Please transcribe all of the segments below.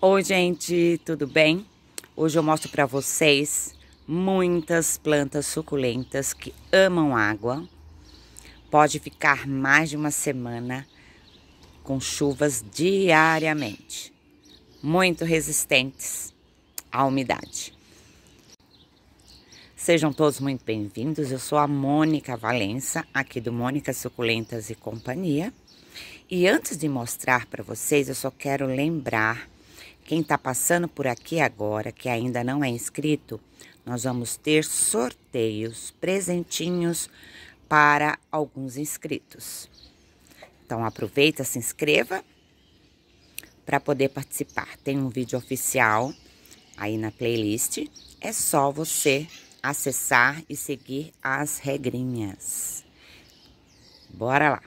Oi gente, tudo bem? Hoje eu mostro para vocês muitas plantas suculentas que amam água. Pode ficar mais de uma semana com chuvas diariamente. Muito resistentes à umidade. Sejam todos muito bem-vindos. Eu sou a Mônica Valença, aqui do Mônica Suculentas e Companhia. E antes de mostrar para vocês, eu só quero lembrar quem está passando por aqui agora, que ainda não é inscrito, nós vamos ter sorteios, presentinhos para alguns inscritos. Então, aproveita, se inscreva para poder participar. Tem um vídeo oficial aí na playlist. É só você acessar e seguir as regrinhas. Bora lá!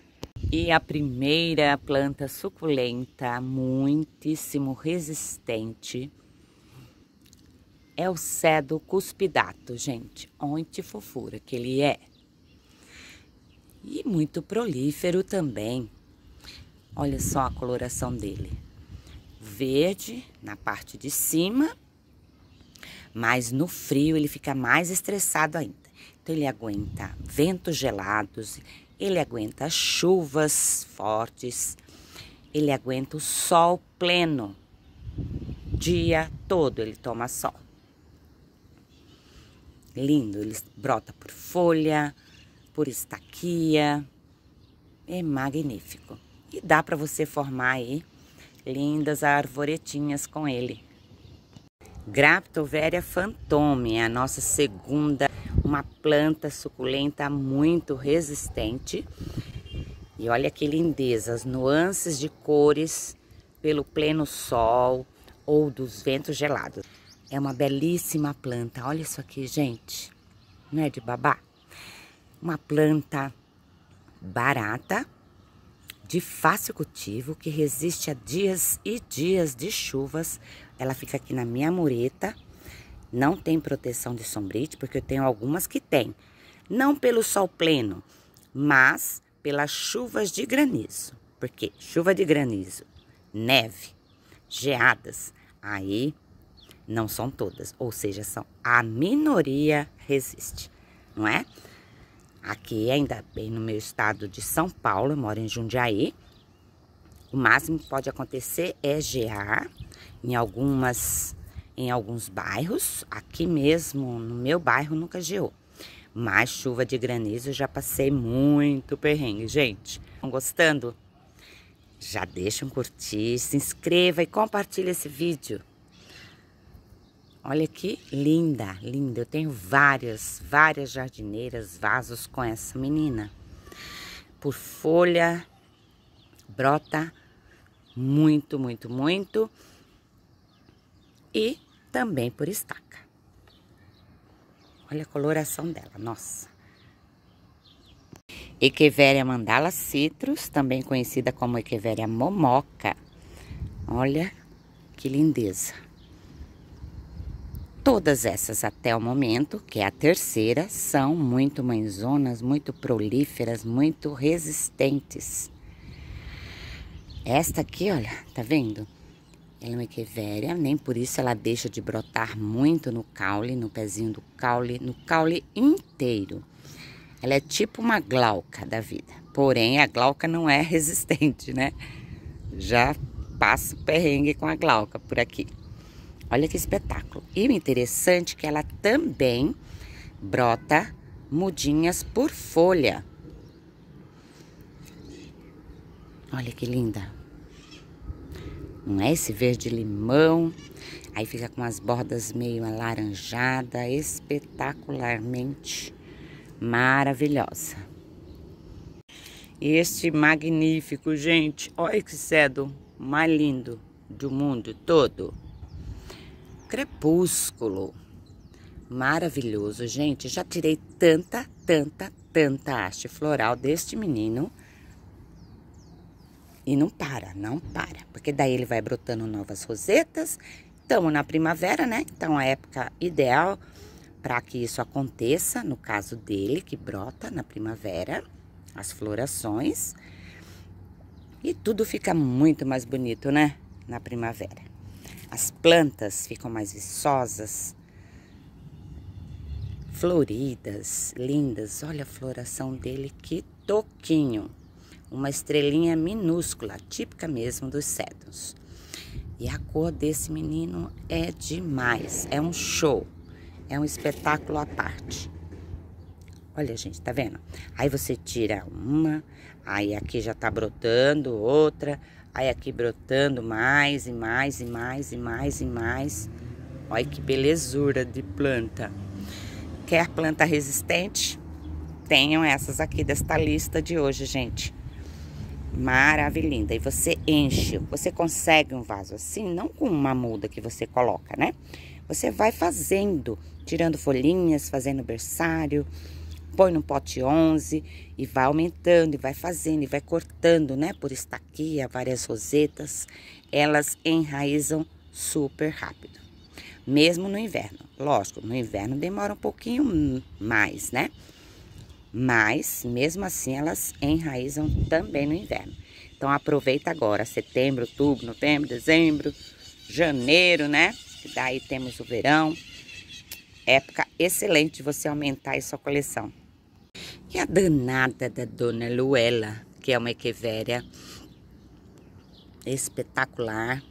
E a primeira planta suculenta, muitíssimo resistente, é o Sedum cuspidatum, gente. Olha que fofura que ele é. E muito prolífero também. Olha só a coloração dele. Verde na parte de cima, mas no frio ele fica mais estressado ainda. Então ele aguenta ventos gelados, ele aguenta chuvas fortes, ele aguenta o sol pleno, dia todo ele toma sol. Lindo, ele brota por folha, por estaquia, é magnífico. E dá para você formar aí lindas arvoretinhas com ele. Graptoveria Fantome é a nossa segunda, uma planta suculenta muito resistente. E olha que lindeza, as nuances de cores pelo pleno sol ou dos ventos gelados. É uma belíssima planta, olha isso aqui, gente, não é de babá? Uma planta barata, de fácil cultivo, que resiste a dias e dias de chuvas. Ela fica aqui na minha mureta, não tem proteção de sombrite, porque eu tenho algumas que tem. Não pelo sol pleno, mas pelas chuvas de granizo. Porque chuva de granizo, neve, geadas, aí não são todas, ou seja, são a minoria resiste, não é? Aqui, ainda bem, no meu estado de São Paulo, eu moro em Jundiaí. O máximo que pode acontecer é gear em alguns bairros. Aqui mesmo, no meu bairro, nunca geou. Mas chuva de granizo, eu já passei muito perrengue, gente. Estão gostando? Já deixa um curtir, se inscreva e compartilha esse vídeo. Olha que linda, linda. Eu tenho várias jardineiras, vasos com essa menina. Por folha, brota muito. E também por estaca. Olha a coloração dela, nossa. Echeveria Mandala Citrus, também conhecida como Echeveria Momoca. Olha que lindeza. Todas essas até o momento, que é a terceira, são muito mãezonas, muito prolíferas, muito resistentes. Esta aqui, olha, tá vendo? Ela é uma echeveria, nem por isso ela deixa de brotar muito no caule, no pezinho do caule, no caule inteiro. Ela é tipo uma glauca da vida, porém a glauca não é resistente, né? Já passo perrengue com a glauca por aqui. Olha que espetáculo. E o interessante é que ela também brota mudinhas por folha. Olha que linda. Não é esse verde limão? Aí fica com as bordas meio alaranjada, espetacularmente maravilhosa. E este magnífico, gente, olha que sedum mais lindo do mundo todo. Crepúsculo, maravilhoso, gente. Já tirei tanta haste floral deste menino e não para, porque daí ele vai brotando novas rosetas. Estamos na primavera, né? Então a época ideal para que isso aconteça, no caso dele, que brota na primavera as florações e tudo fica muito mais bonito, né? Na primavera. As plantas ficam mais viçosas, floridas, lindas. Olha a floração dele, que toquinho. Uma estrelinha minúscula, típica mesmo dos cedros. E a cor desse menino é demais, é um show, é um espetáculo à parte. Olha, gente, tá vendo? Aí você tira uma, aí aqui já tá brotando outra, aí aqui brotando mais e mais e mais e mais e mais. Olha que belezura de planta. Quer planta resistente? Tenham essas aqui desta lista de hoje, gente. Maravilhosa. E você enche. Você consegue um vaso assim, não com uma muda que você coloca, né? Você vai fazendo, tirando folhinhas, fazendo berçário. Põe no pote 11 e vai aumentando, e vai fazendo, e vai cortando, né? Por estaquia, várias rosetas. Elas enraizam super rápido. Mesmo no inverno. Lógico, no inverno demora um pouquinho mais, né? Mas, mesmo assim, elas enraizam também no inverno. Então, aproveita agora. Setembro, outubro, novembro, dezembro, janeiro, né? E daí temos o verão. Época excelente de você aumentar a sua coleção. E a danada da Dona Luela, que é uma echeveria espetacular.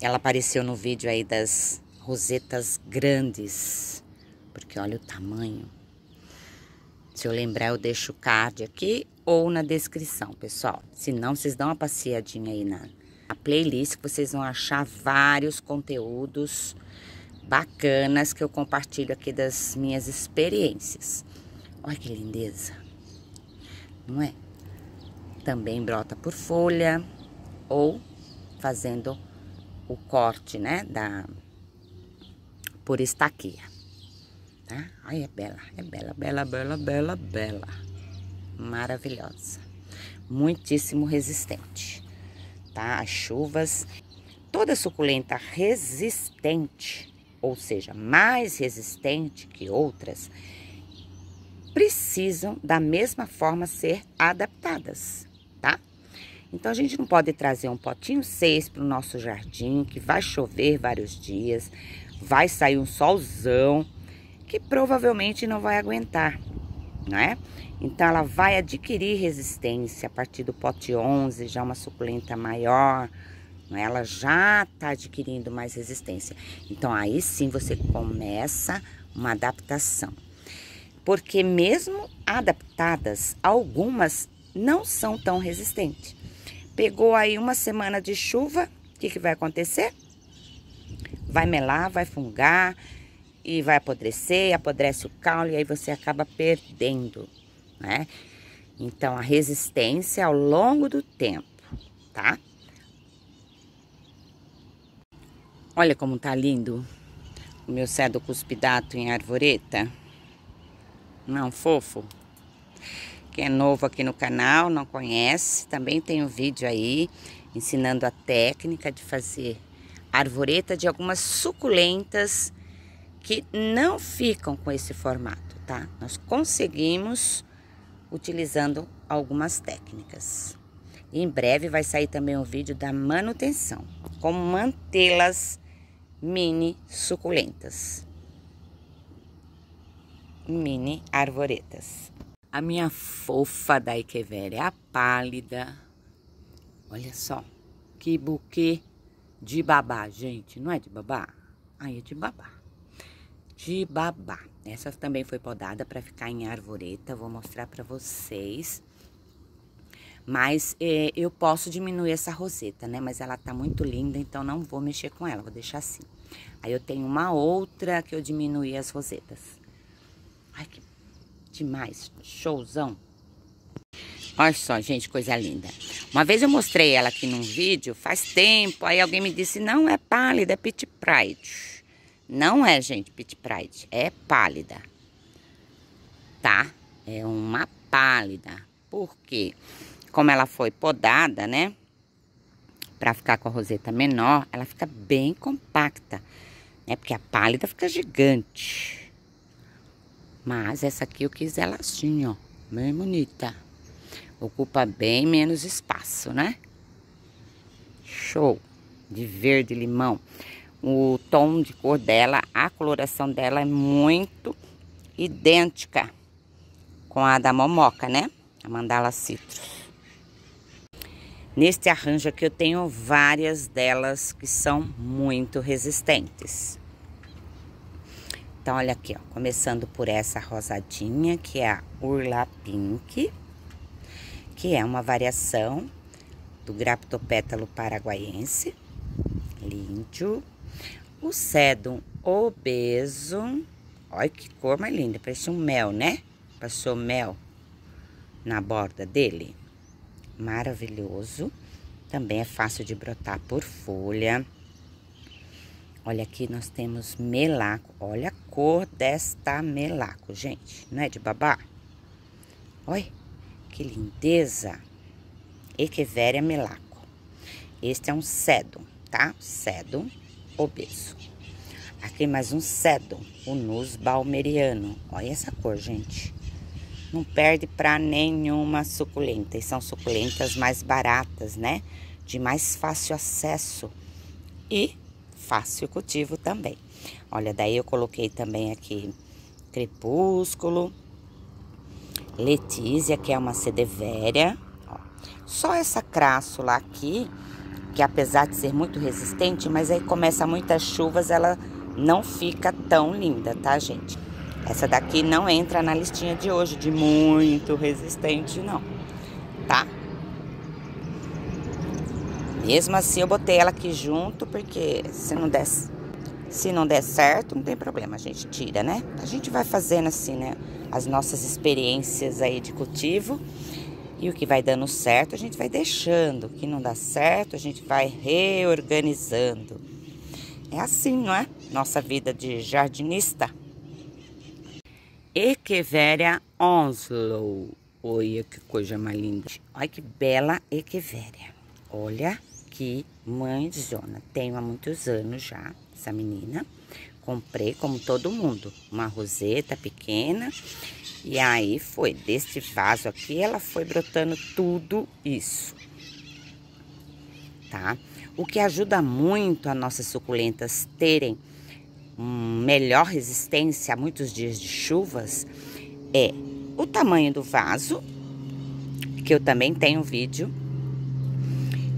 Ela apareceu no vídeo aí das rosetas grandes, porque olha o tamanho. Se eu lembrar, eu deixo o card aqui ou na descrição, pessoal. Se não, vocês dão uma passeadinha aí na playlist, que vocês vão achar vários conteúdos bacanas que eu compartilho aqui das minhas experiências. Olha que lindeza, não é? Também brota por folha ou fazendo o corte, né, por estaquia, tá? Ai, é bela, é bela, bela, bela, bela, bela. Maravilhosa. Muitíssimo resistente, tá? As chuvas. Toda suculenta resistente, ou seja, mais resistente que outras, precisam da mesma forma ser adaptadas, tá? Então, a gente não pode trazer um potinho 6 para o nosso jardim, que vai chover vários dias, vai sair um solzão, que provavelmente não vai aguentar, não é? Então, ela vai adquirir resistência a partir do pote 11, já uma suculenta maior. Ela já está adquirindo mais resistência. Então, aí sim você começa uma adaptação. Porque mesmo adaptadas, algumas não são tão resistentes. Pegou aí uma semana de chuva, o que vai acontecer? Vai melar, vai fungar e vai apodrecer, apodrece o caule e aí você acaba perdendo, né? Então, a resistência ao longo do tempo, tá? Olha como tá lindo o meu Sedum cuspidatum em arvoreta. Não, fofo? Quem é novo aqui no canal, não conhece, também tem um vídeo aí ensinando a técnica de fazer arvoreta de algumas suculentas que não ficam com esse formato, tá? Nós conseguimos utilizando algumas técnicas. E em breve vai sair também um vídeo da manutenção, como mantê-las mini suculentas, mini arvoretas. A minha fofa da Echeveria pálida, olha só, que buquê de babá, gente, não é de babá? Aí é de babá, de babá. Essa também foi podada para ficar em arvoreta, vou mostrar para vocês. Mas eu posso diminuir essa roseta, né? Mas ela tá muito linda, então não vou mexer com ela, vou deixar assim. Aí eu tenho uma outra que eu diminuí as rosetas. Ai, que demais, showzão. Olha só, gente, coisa linda. Uma vez eu mostrei ela aqui num vídeo, faz tempo, aí alguém me disse, não é pálida, é Pit Pride. Não é, gente, Pit Pride, é pálida. Tá? É uma pálida. Por quê? Como ela foi podada, né, pra ficar com a roseta menor, ela fica bem compacta, né, porque a pálida fica gigante. Mas essa aqui eu quis ela assim, ó, bem bonita. Ocupa bem menos espaço, né? Show! de verde limão. O tom de cor dela, a coloração dela é muito idêntica com a da Momoca, né? A Mandala Citrus. Neste arranjo aqui eu tenho várias delas que são muito resistentes. Então, olha aqui, ó, começando por essa rosadinha, que é a Urla Pink, que é uma variação do Graptopétalo Paraguaense, lindo. O Sedum obeso, olha que cor mais linda, parece um mel, né? Passou mel na borda dele. Maravilhoso, também é fácil de brotar por folha. Olha aqui, nós temos melaco, olha a cor desta melaco, gente, não é de babá? Olha, que lindeza, Echeveria melaco. Este é um sedum, tá? Sedum obeso. Aqui mais um sedum, o nussbaumerianum, olha essa cor, gente. Não perde para nenhuma suculenta. E são suculentas mais baratas, né? De mais fácil acesso. E fácil cultivo também. Olha, daí eu coloquei também aqui crepúsculo. Letícia, que é uma Echeveria. Só essa crássula aqui, que apesar de ser muito resistente, mas aí começa muitas chuvas, ela não fica tão linda, tá, gente? Essa daqui não entra na listinha de hoje, de muito resistente, não, tá? Mesmo assim, eu botei ela aqui junto, porque se não der certo, não tem problema, a gente tira, né? A gente vai fazendo assim, né? As nossas experiências aí de cultivo. E o que vai dando certo, a gente vai deixando. O que não dá certo, a gente vai reorganizando. É assim, não é? Nossa vida de jardinista. Echeveria Onslow. Olha que coisa mais linda. Olha que bela Echeveria. Olha que mãezona. Tenho há muitos anos já essa menina. Comprei como todo mundo. Uma roseta pequena. E aí foi deste vaso aqui. Ela foi brotando tudo isso. Tá? O que ajuda muito as nossas suculentas terem melhor resistência a muitos dias de chuvas é o tamanho do vaso, que eu também tenho um vídeo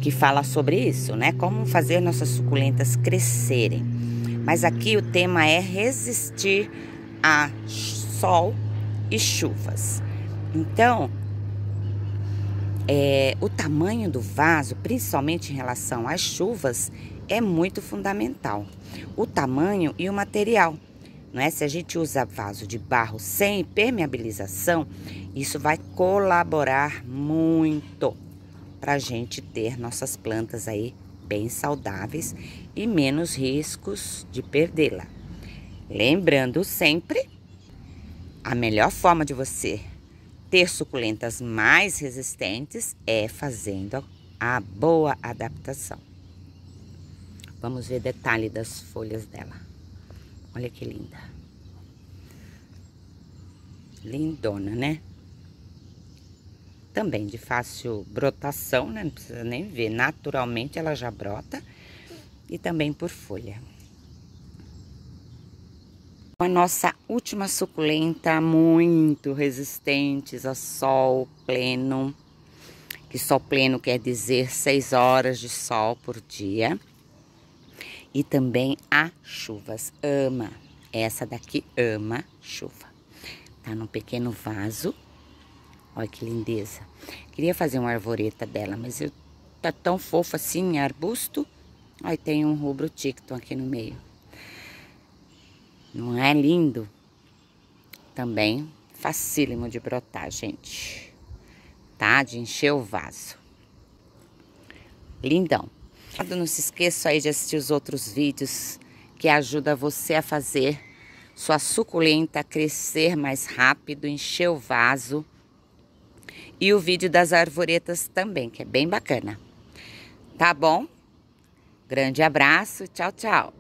que fala sobre isso, né? Como fazer nossas suculentas crescerem. Mas aqui o tema é resistir a sol e chuvas. Então, o tamanho do vaso, principalmente em relação às chuvas, é muito fundamental. O tamanho e o material, não é? Se a gente usa vaso de barro sem impermeabilização, isso vai colaborar muito para a gente ter nossas plantas aí bem saudáveis e menos riscos de perdê-la. Lembrando sempre, a melhor forma de você ter suculentas mais resistentes é fazendo a boa adaptação. Vamos ver detalhe das folhas dela. Olha que linda. Lindona, né? Também de fácil brotação, né? Não precisa nem ver. Naturalmente ela já brota. E também por folha. A nossa última suculenta, muito resistente ao sol pleno. Que sol pleno quer dizer 6 horas de sol por dia. E também a chuvas, ama. Essa daqui ama chuva. Tá num pequeno vaso. Olha que lindeza. Queria fazer uma arvoreta dela, mas tá tão fofa assim, arbusto. Aí tem um rubro tictum aqui no meio. Não é lindo? Também facílimo de brotar, gente. Tá? De encher o vaso. Lindão. Não se esqueça aí de assistir os outros vídeos que ajudam você a fazer sua suculenta crescer mais rápido, encher o vaso. E o vídeo das arvoretas também, que é bem bacana. Tá bom? Grande abraço, tchau, tchau!